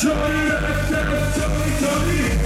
Johnny Däpp, Johnny.